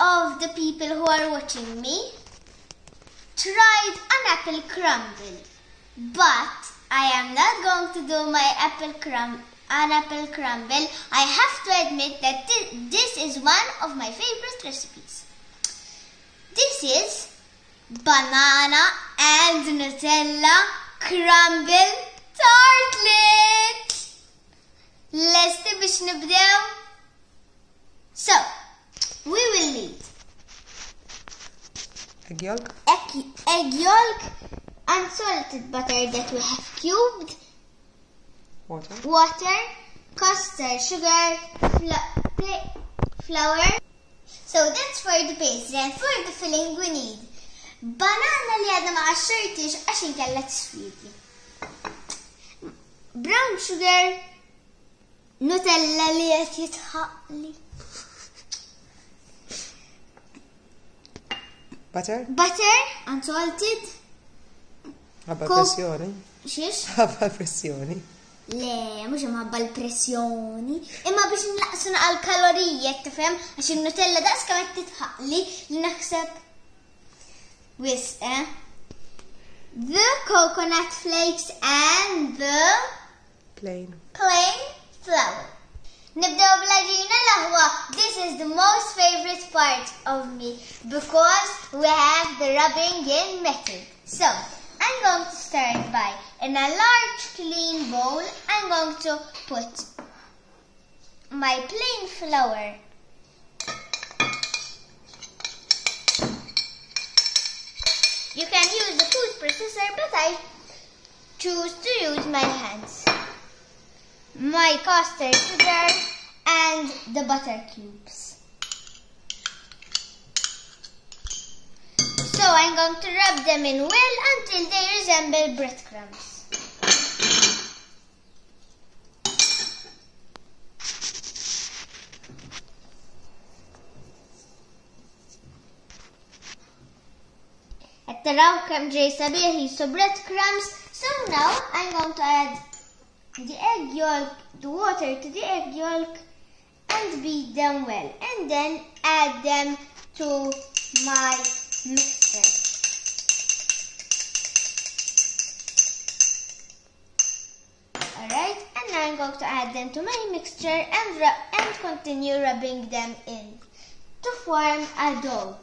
of the people who are watching me tried an apple crumble, but I am not going to do my apple crumble. I have to admit that this is one of my favorite recipes. This is banana and Nutella crumble tartlet. Lesti biex nibdew. So, we will need egg yolk. Egg yolk, unsalted butter that we have cubed, water, custard sugar, flour. So that's for the pastry, and for the filling we need banana li għadna ma għaxxirtix għax inkella tisfidi, brown sugar, Nutella li qed jitħaqli, butter unsalted, ħabba pressjoni. Xiex? Ħabba pressjoni. Le, mux imħabba l-pressjoni, imma biex nlaqsu naqal kalorija, tifhem, għax il-Nutella daqs kemm qed titħaqli li naħseb wisq. The coconut flakes and the plain flour. Nibdew bl-għaġina l-aħwa. This is the most favorite part of me because we have the rubbing in metal. So, I'm going to start by, in a large clean bowl, I'm going to put my plain flour. You can use the food processor, but I choose to use my hands. My custard sugar and the butter cubes. So I'm going to rub them in well until they resemble breadcrumbs. At the round crumb Jay Sabir, he saw breadcrumbs. So now I'm going to add the egg yolk, the water to the egg yolk, and beat them well, and then add them to my mixer. Alright, and now I'm going to add them to my mixture and continue rubbing them in to form a dough.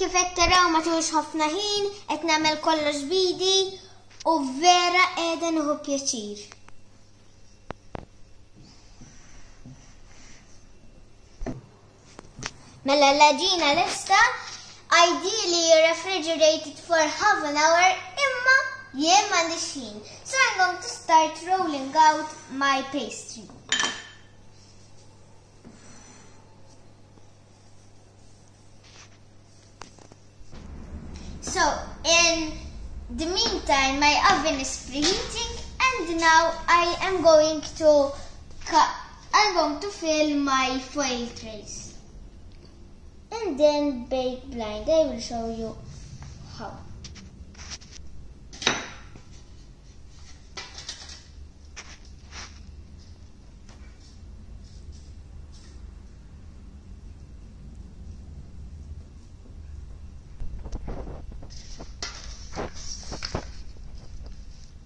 Kif qed taraw ma tux ħafna ħin qed nagħmel kollox bidi u vera qiegħda nieħu pjaċir. Mela l-għaġina lesta, ideally refrigerated for half an hour, imma jien m'għandix ħin. So I'm going to start rolling out my pastry. So, in the meantime, my oven is preheating, and now I'm going to fill my foil trays and then bake blind. I will show you how.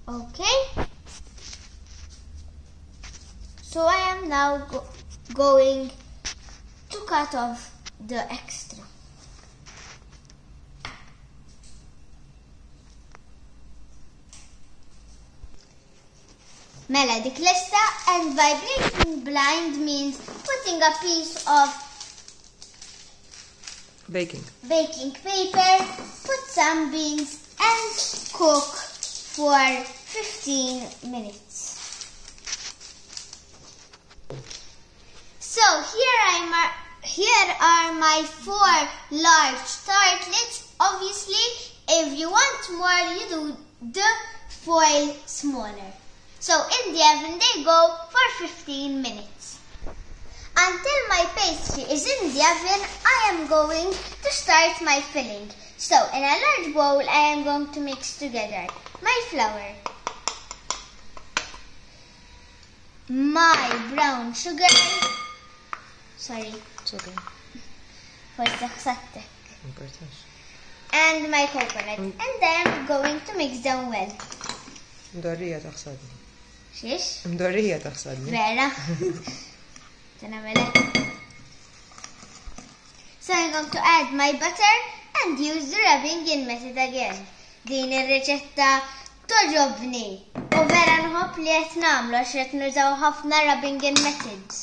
Okay, so I am now going to cut off the extra. Mela dik lesta, and vibrating blind means putting a piece of baking paper, put some beans and cook for 15 minutes. So here are my 4 large tartlets. Obviously, if you want more, you do the foil smaller. So in the oven they go for 15 minutes. Until my pastry is in the oven, I am going to start my filling. So in a large bowl, I am going to mix together my flour, my brown sugar, Sorry. It's okay. For success. And my coconut. And then I'm going to mix them well. مدورية تخصدني. شيش؟ مدورية تخصدني. فعلا. So I'm going to add my butter and use the rubbing in method again. Din il-reċetta toġobni. U vera nħobb li qed nagħmlu għax qed nużaw ħafna rubbing in methods.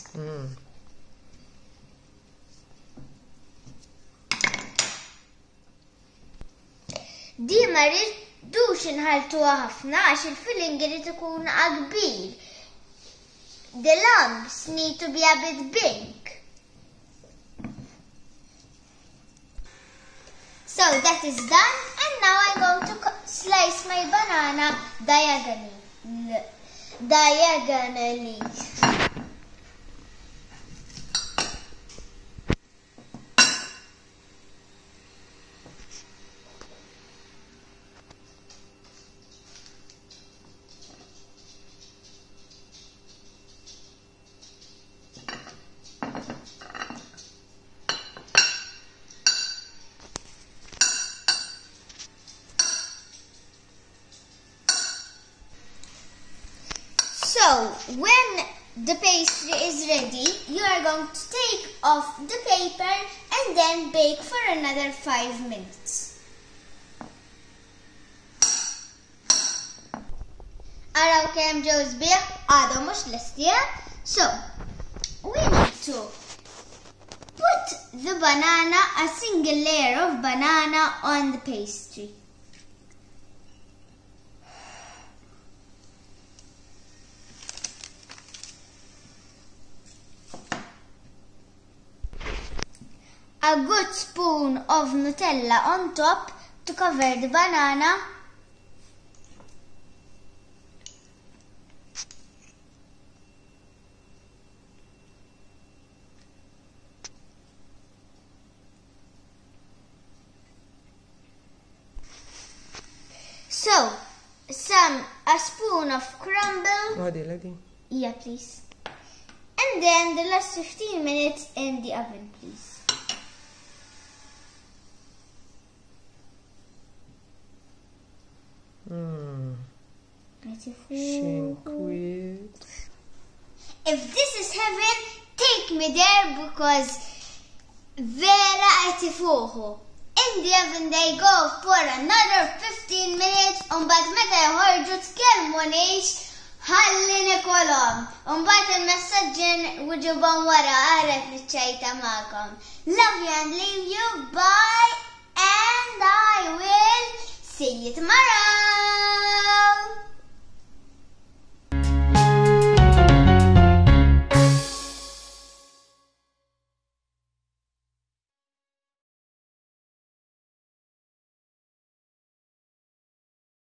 Di ma rridux inħaltuha ħafna għax il-filling irid ikun kbir. The lumps need to be a bit big. So that is done, and now I'm going to slice my banana diagonally. So, when the pastry is ready, you are going to take off the paper and then bake for another 5 minutes. Araw kemm ġew sbieħ għadhom mhux lesti. So, we need to put the banana, a single layer of banana on the pastry. A good spoon of Nutella on top to cover the banana. So, a spoon of crumble. Yeah, please. And then the last 15 minutes in the oven, please. If this is heaven, take me there because vera atifuhu. In the oven they go for another 15 minutes. Umbat meta jħorġu tkellmu nix ħalli nikolhom. Umbat il-messaġġin wiġibhom wara għaref niċċajta magħhom. Love you and leave you. Bye.